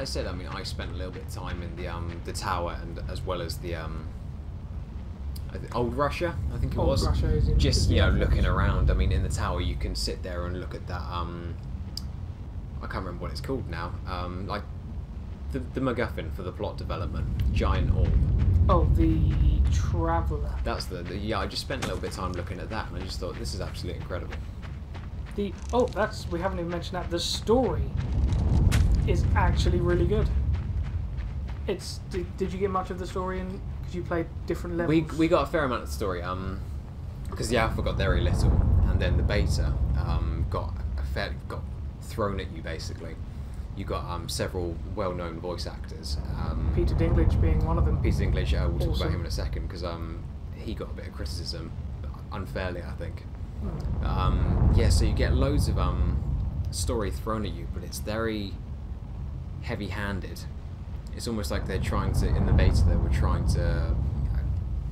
like I said, I mean, I spent a little bit of time in the tower, and as well as the old Russia, I think it was. Old Russia, just, you know, looking around. I mean, in the tower, you can sit there and look at that. I can't remember what it's called now. Like the MacGuffin for the plot development, giant orb. Oh, the Traveller. That's the yeah. I just spent a little bit of time looking at that, and I just thought, this is absolutely incredible. The oh, that's we haven't even mentioned that the story is actually really good. It's did you get much of the story in? Because you played different levels. We got a fair amount of the story. Because the alpha got very little, and then the beta got thrown at you basically. You got several well-known voice actors. Peter Dinklage being one of them. Peter Dinklage, we'll talk about him in a second, because he got a bit of criticism, unfairly, I think. Mm. Yeah, so you get loads of story thrown at you, but it's very heavy-handed. It's almost like they're trying to, in the beta, they were trying to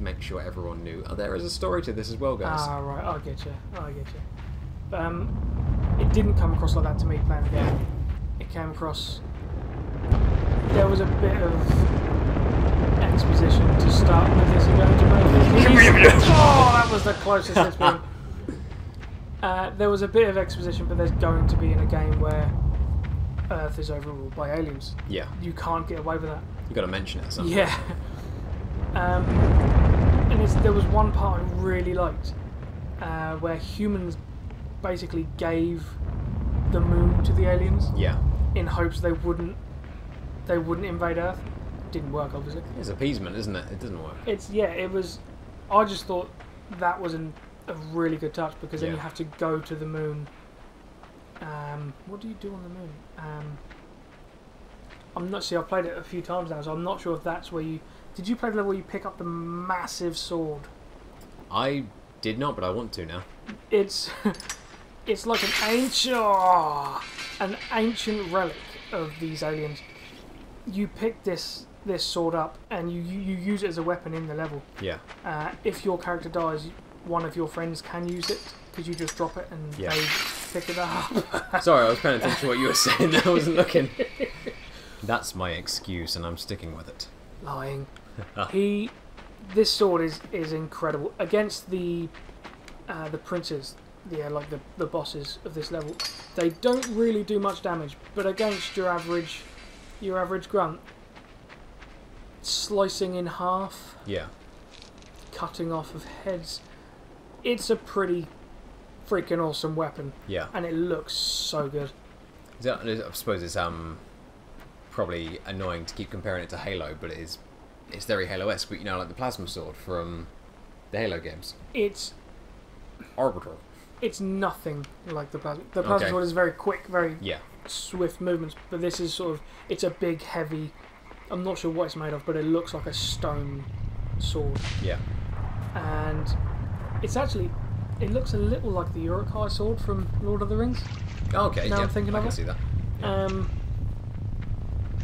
make sure everyone knew, oh, there is a story to this as well, guys. Ah, right, I get you, I get you. But, it didn't come across like that to me playing the game. It came across, there was a bit of exposition to start with this and go into both. Oh, that was the closest it's been. There was a bit of exposition, but there's going to be in a game where Earth is overruled by aliens. Yeah. You can't get away with that. You've got to mention it or something. Yeah. And there was one part I really liked, where humans basically gave the moon to the aliens. Yeah. In hopes they wouldn't invade Earth. Didn't work, obviously. It's appeasement, isn't it? It doesn't work. It's yeah. It was. I just thought that was a really good touch, because then you have to go to the moon. What do you do on the moon? I'm not sure. I've played it a few times now, so I'm not sure if that's where you. Did you play the level where you pick up the massive sword? I did not, but I want to now. It's. It's like an ancient relic of these aliens. You pick this sword up and you use it as a weapon in the level. Yeah. If your character dies, one of your friends can use it, because you just drop it and they pick it up. Sorry, I was paying attention to what you were saying. I wasn't looking. That's my excuse, and I'm sticking with it. Lying. This sword is incredible against the princes. Yeah, like the bosses of this level, they don't really do much damage, but against your average grunt, slicing in half, cutting off of heads, it's a pretty freaking awesome weapon. Yeah, and it looks so good. I suppose it's probably annoying to keep comparing it to Halo, but it's very Halo-esque. But you know, like the plasma sword from the Halo games. It's orbital. It's nothing like the plasma. The plasma sword is very quick, very swift movements, but this is sort of, it's a big, heavy, I'm not sure what it's made of, but it looks like a stone sword. Yeah. And it's actually, it looks a little like the Uruk-hai sword from Lord of the Rings. Okay, now I'm thinking of it. I can see that. Yeah.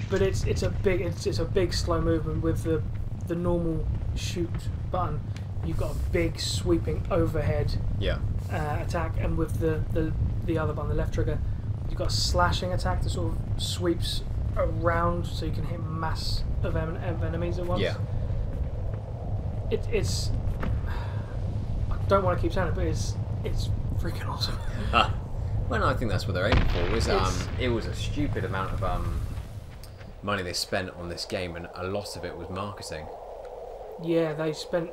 But it's a big slow movement with the normal shoot button. You've got a big sweeping overhead attack, and with the other button, the left trigger, you've got a slashing attack that sort of sweeps around, so you can hit mass of enemies at once. Yeah. It's I don't want to keep saying it, but it's freaking awesome. Well, no, I think that's what they're aiming for. It was a stupid amount of money they spent on this game, and a lot of it was marketing. Yeah, they spent.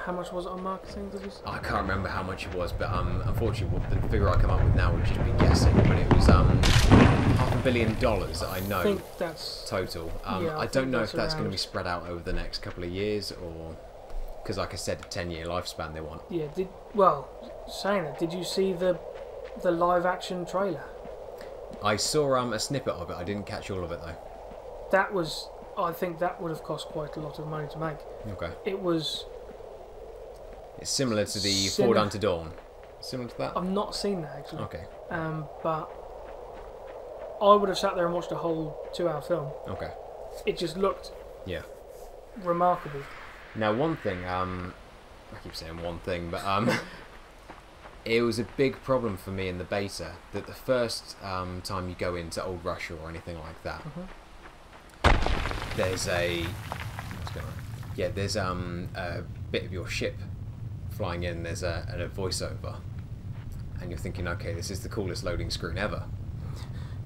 How much was it on marketing? I can't remember how much it was, but unfortunately, the figure I come up with now would just be guessing. But it was $500 million that I know. I think that's total. I don't know if that's going to be spread out over the next couple of years, or because, like I said, a 10-year lifespan they want. Yeah. Well, saying that, did you see the live-action trailer? I saw a snippet of it. I didn't catch all of it though. That was. I think that would have cost quite a lot of money to make. Okay. It was. It's similar to the Forward Unto Dawn. Similar to that? I've not seen that, actually. Okay. But I would have sat there and watched a whole 2-hour film. Okay. It just looked remarkable. Now, one thing, I keep saying one thing, but it was a big problem for me in the beta that the first time you go into old Russia or anything like that, there's a a bit of your ship flying in. There's a voiceover, and you're thinking, okay, this is the coolest loading screen ever.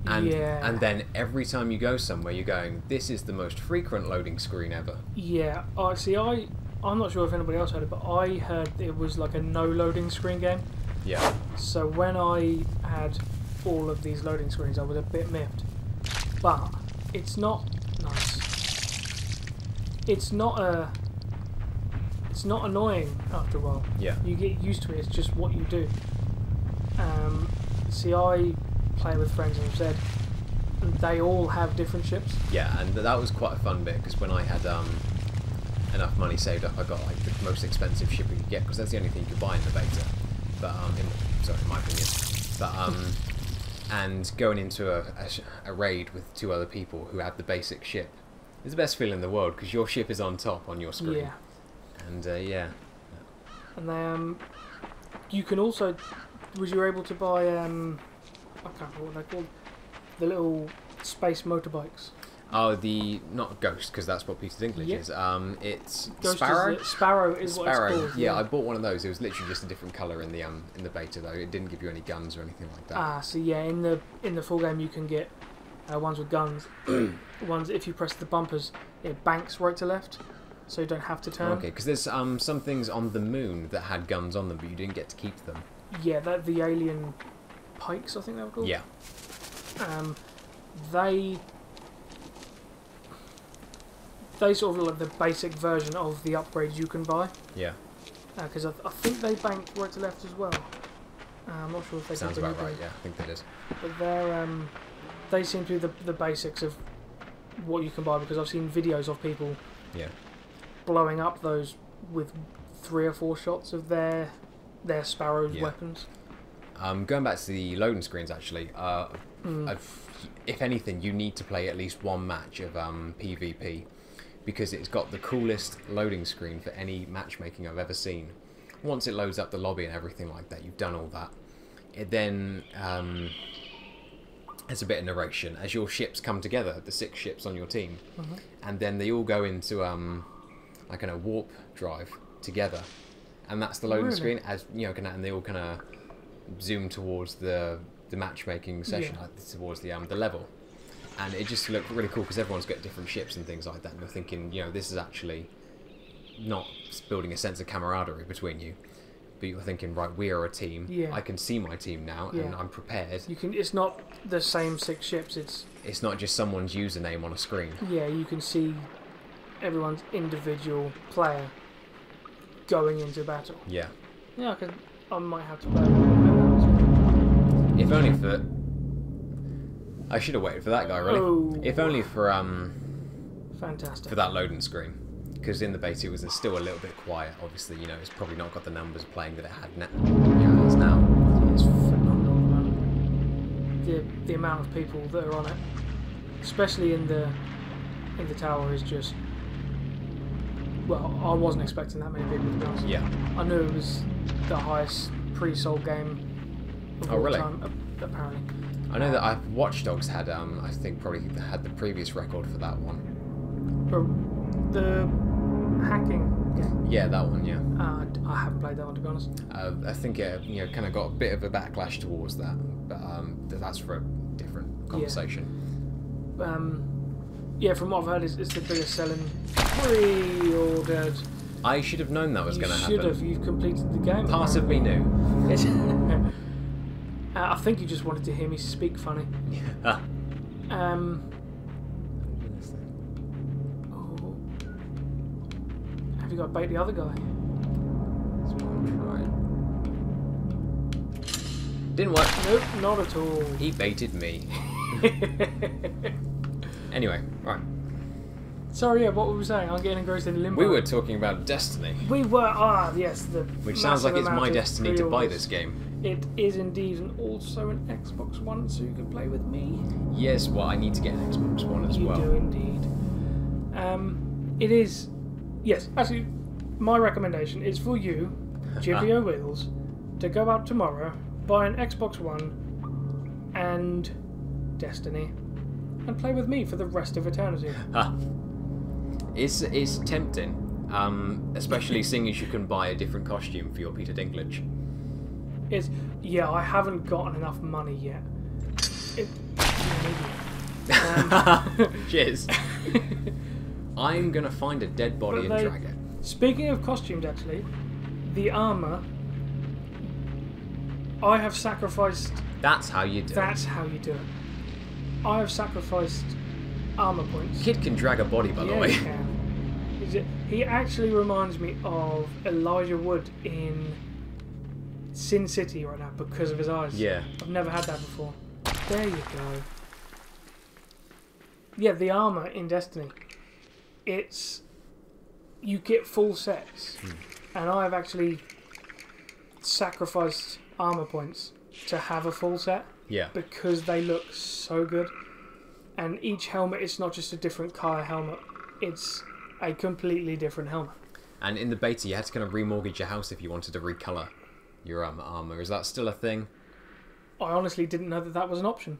And yeah. And then every time you go somewhere, you're going, this is the most frequent loading screen ever. Yeah. See, I'm not sure if anybody else heard it, but I heard it was like a no loading screen game. Yeah. So when I had all of these loading screens, I was a bit miffed. But it's not nice. It's not annoying after a while. Yeah. You get used to it. It's just what you do. See, I play with friends, and I've said they all have different ships. Yeah, and that was quite a fun bit, because when I had enough money saved up, I got like the most expensive ship you could get, because that's the only thing you could buy in the beta. But in my opinion. But and going into a raid with two other people who have the basic ship is the best feeling in the world, because your ship is on top on your screen. Yeah. And And they you can also. Was you able to buy I can't remember what they're called, the little space motorbikes? Oh, the not Ghost, because that's what Peter Dinklage is. It's Ghost Sparrow. Sparrow is what it's called. Yeah, I bought one of those. It was literally just a different colour in the beta though. It didn't give you any guns or anything like that. Ah, so yeah, in the full game you can get ones with guns. Ones if you press the bumpers, it banks right to left, so you don't have to turn. Okay, because there's some things on the moon that had guns on them, but you didn't get to keep them. Yeah, that the alien pikes, I think they were called. Yeah. They sort of look like the basic version of the upgrades you can buy. Yeah. Because I think they bank right to left as well. I'm not sure if they sounds about right. Yeah, I think that is. But they're they seem to be the basics of what you can buy, because I've seen videos of people. Yeah. Blowing up those with 3 or 4 shots of their Sparrow's weapons. Going back to the loading screens, actually, if anything, you need to play at least one match of PvP, because it's got the coolest loading screen for any matchmaking I've ever seen. Once it loads up the lobby and everything like that, you've done all that. It then there's a bit of narration as your ships come together, the 6 ships on your team, and then they all go into like a warp drive together. And that's the loading screen, as you know, and they all kind of zoom towards the matchmaking session, towards the level, and it just looked really cool because everyone's got different ships and things like that. And you're thinking, you know, this is actually not building a sense of camaraderie between you, but you're thinking, right, we are a team. Yeah. I can see my team now, and I'm prepared. You can. It's not the same 6 ships. It's not just someone's username on a screen. Yeah, you can see everyone's individual player going into battle. Yeah. Yeah, I might have to play that. If only for... I should have waited for that guy, really. Oh. If only for... Fantastic. For that loading screen. Because in the beta it was still a little bit quiet. Obviously, you know, it's probably not got the numbers playing that it had now. Yeah, it's now. It's phenomenal, man. The amount of people that are on it, especially in the tower, is just... Well, I wasn't expecting that many people, to be honest. Yeah. I knew it was the highest pre-sold game of all time, apparently. I know that Watch Dogs had, I think, probably had the previous record for that one. For the hacking game? Yeah, that one, yeah. I haven't played that one, to be honest. I think it kind of got a bit of a backlash towards that, but that's for a different conversation. Yeah. Yeah, from what I've heard, it's the biggest selling pre-ordered. I should have known that was going to happen. You should have. You've completed the game. Part of me knew. I think you just wanted to hear me speak funny. Yeah. Have you got to bait the other guy? That's what I'm trying. Didn't work. Nope, not at all. He baited me. Anyway, right. Sorry, yeah, what were we saying? I'm getting engrossed in Limbo. We were talking about Destiny. We were, yes. Which sounds like it's my destiny to buy this game. It is indeed, and also an Xbox One, so you can play with me. Yes, well, I need to get an Xbox One as well. You do indeed. It is, yes, actually, my recommendation is for you, GPO Wheels, to go out tomorrow, buy an Xbox One and Destiny, and play with me for the rest of eternity. It's tempting, especially seeing as you can buy a different costume for your Peter Dinklage. It's, yeah, I haven't gotten enough money yet. Cheers. I'm gonna find a dead body and drag it. Speaking of costumes, actually, the armor. I have sacrificed. That's how you do. That's how you do it. I have sacrificed armor points. Kid can drag a body, by the way. He actually reminds me of Elijah Wood in Sin City right now because of his eyes. Yeah. I've never had that before. There you go. Yeah, the armor in Destiny. It's, you get full sets, and I've actually sacrificed armor points to have a full set. Yeah. Because they look so good, and each helmet is not just a different car helmet; it's a completely different helmet. And in the beta, you had to kind of remortgage your house if you wanted to recolor your armor. Is that still a thing? I honestly didn't know that that was an option.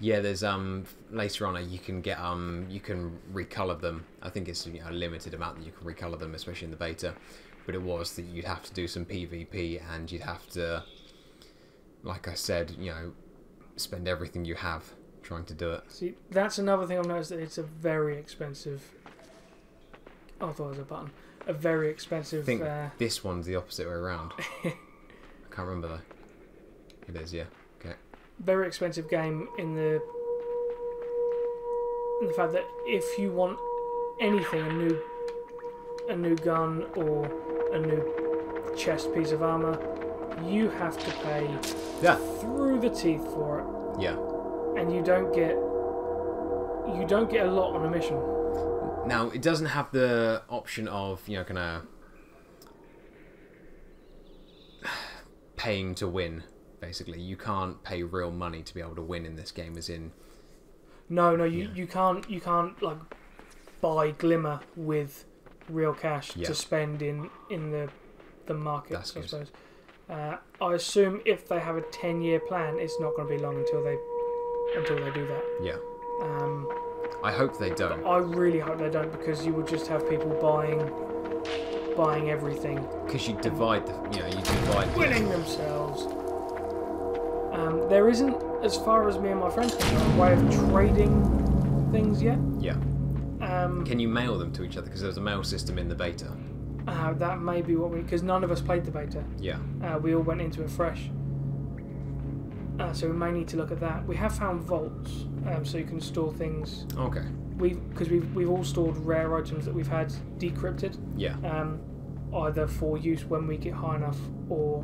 Yeah, there's later on you can get you can recolor them. I think it's, you know, a limited amount that you can recolor them, especially in the beta. But it was that you'd have to do some PvP and you'd have to, like I said, you know, spend everything you have trying to do it. See, that's another thing I've noticed, that it's a very expensive. Oh, I thought it was a button. A very expensive. I think this one's the opposite way around. I can't remember though. It is, yeah. Very expensive game in the fact that if you want anything, a new gun or a new chest piece of armor, you have to pay through the teeth for it. Yeah. And you don't get a lot on a mission. Now, it doesn't have the option of, you know, kind of paying to win. Basically, you can't pay real money to be able to win in this game, as in. No, you can't like buy Glimmer with real cash to spend in the market. That's good. I suppose. I assume if they have a 10-year plan, it's not going to be long until they do that. Yeah. I hope they don't. I really hope they don't, because you would just have people buying everything. Because you divide winning themselves. There isn't, as far as me and my friends can, a way of trading things yet. Yeah. Can you mail them to each other? Because there's a mail system in the beta. That may be what we... Because none of us played the beta. Yeah. We all went into it fresh. So we may need to look at that. We have found vaults, so you can store things. Okay. Because we've all stored rare items that we've had decrypted. Yeah. Either for use when we get high enough, or...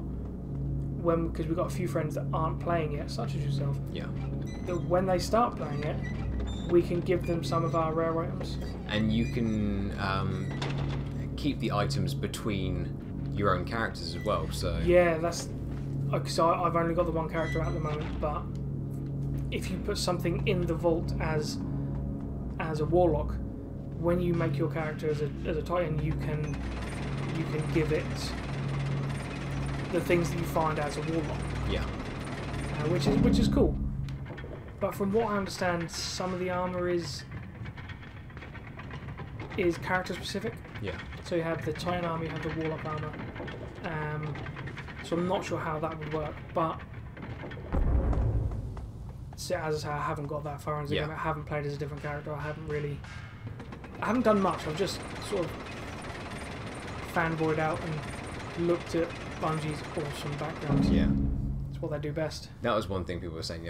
because we've got a few friends that aren't playing it, such as yourself, that when they start playing it, we can give them some of our rare items. And you can keep the items between your own characters as well. So yeah, that's because I've only got the one character at the moment. But if you put something in the vault as a warlock, when you make your character as a Titan, you can give it the things that you find as a warlock. Yeah. Which is cool. But from what I understand, some of the armor is character specific. Yeah. So you have the Titan armor, you have the warlock armor. So I'm not sure how that would work, but as I say, I haven't got that far into the game. I haven't played as a different character. I haven't done much. I've just sort of fanboyed out and looked at Bungie's awesome backgrounds. Yeah. It's what they do best. That was one thing people were saying,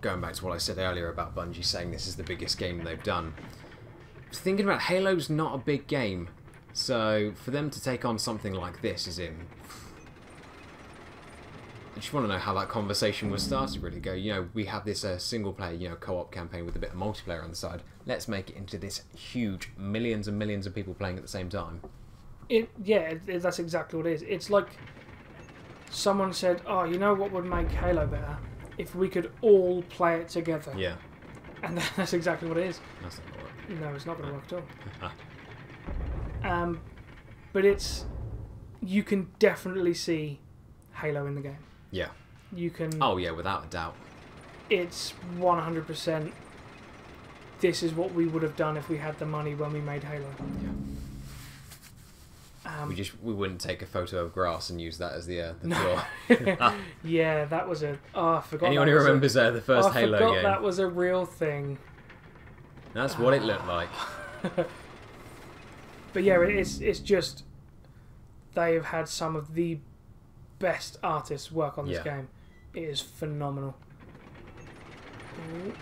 going back to what I said earlier about Bungie saying this is the biggest game they've done. Thinking about Halo's not a big game, so for them to take on something like this is in... I just want to know how that conversation was started, really. Go, you know, we have this single player, you know, co-op campaign with a bit of multiplayer on the side. Let's make it into this huge, millions and millions of people playing at the same time. That's exactly what it is. It's like someone said, oh, you know what would make Halo better? If we could all play it together. Yeah. And that's exactly what it is. That's not going to work. No, it's not going to work at all. But it's... You can definitely see Halo in the game. Yeah. You can... Oh, yeah, without a doubt. It's 100% this is what we would have done if we had the money when we made Halo. Yeah. We wouldn't take a photo of grass and use that as the floor. Yeah, that was a... Oh, I forgot. Anyone who remembers the first Halo game? I forgot that was a real thing. That's what it looked like. But yeah, it's just... They have had some of the best artists work on this game. It is phenomenal. Ooh.